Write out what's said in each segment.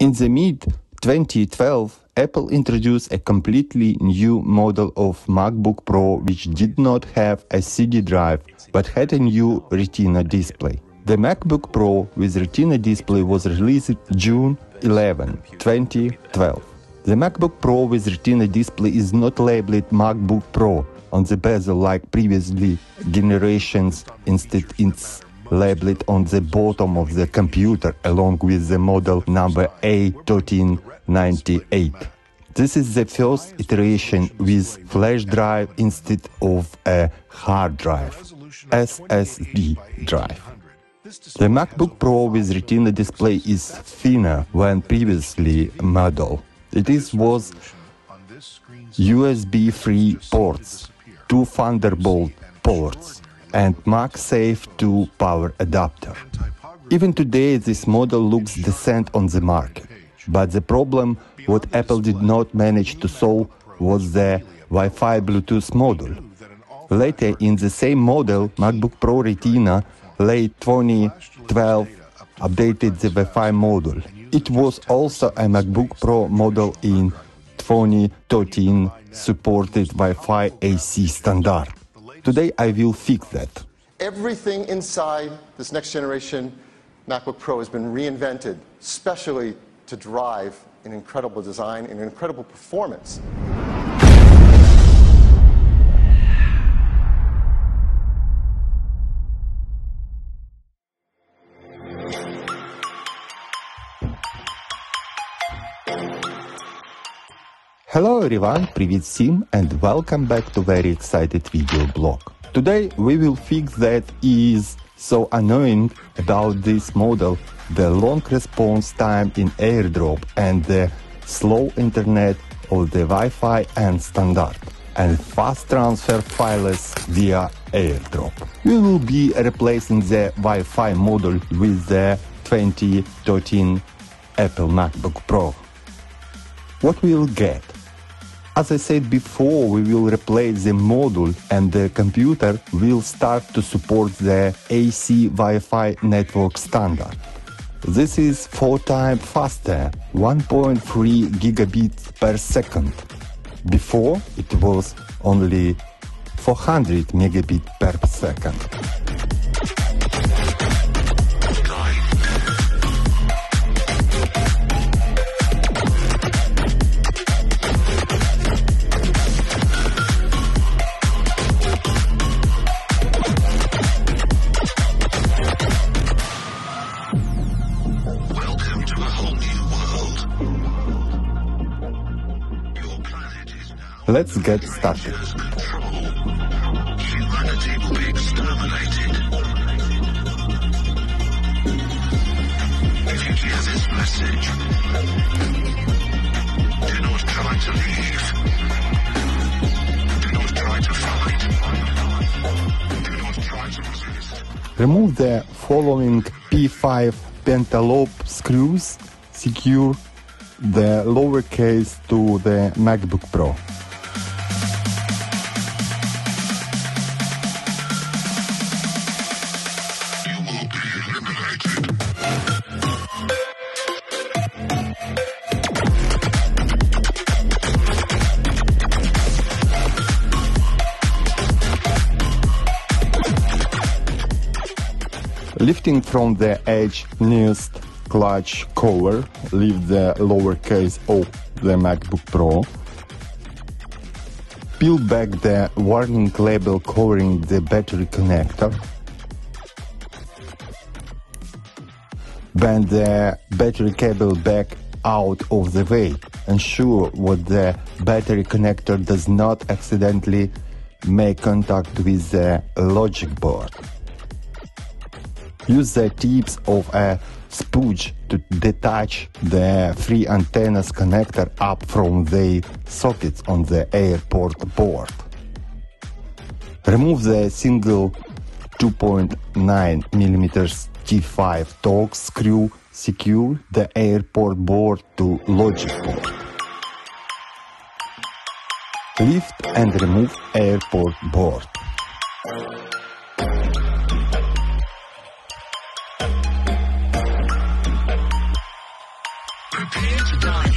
In the mid-2012, Apple introduced a completely new model of MacBook Pro which did not have a CD drive, but had a new Retina display. The MacBook Pro with Retina display was released June 11, 2012. The MacBook Pro with Retina display is not labeled MacBook Pro on the bezel like previously generations. Instead, it's labeled on the bottom of the computer along with the model number A1398. This is the first iteration with flash drive instead of a hard drive, SSD drive. The MacBook Pro with Retina display is thinner than previously model. It was USB 3 ports, 2 Thunderbolt ports, and MagSafe 2 power adapter. Even today this model looks decent on the market. But the problem what Apple did not manage to solve was the Wi-Fi Bluetooth module. Later in the same model, MacBook Pro Retina late 2012 updated the Wi-Fi module. It was also a MacBook Pro model in 2013 supported Wi-Fi AC standard. Today I will fix that. Everything inside this next generation MacBook Pro has been reinvented, especially to drive an incredible design and an incredible performance. Hello everyone, привет всем, and welcome back to very excited video blog. Today we will fix that is so annoying about this model, the long response time in AirDrop and the slow internet of the Wi-Fi and standard, and fast transfer files via AirDrop. We will be replacing the Wi-Fi module with the 2013 Apple MacBook Pro. What we will get? As I said before, we will replace the module and the computer will start to support the AC Wi-Fi network standard. This is 4 times faster, 1.3 gigabits per second. Before, it was only 400 megabits per second. Let's get started. Remove the following P5 pentalobe screws. Secure the lower case to the MacBook Pro. Lifting from the edge nearest clutch cover, lift the lower case of the MacBook Pro. Peel back the warning label covering the battery connector. Bend the battery cable back out of the way. Ensure that the battery connector does not accidentally make contact with the logic board. Use the tips of a spudger to detach the 3 antennas connector up from the sockets on the AirPort board. Remove the single 2.9mm T5 Torx screw. Secure the AirPort board to logic board. Lift and remove AirPort board. Prepare to die.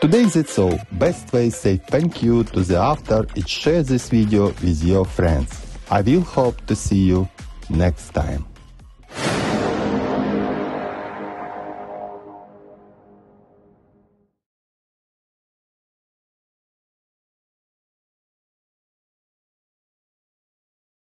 Today that's all. Best way say thank you to the author is share this video with your friends. I will hope to see you next time.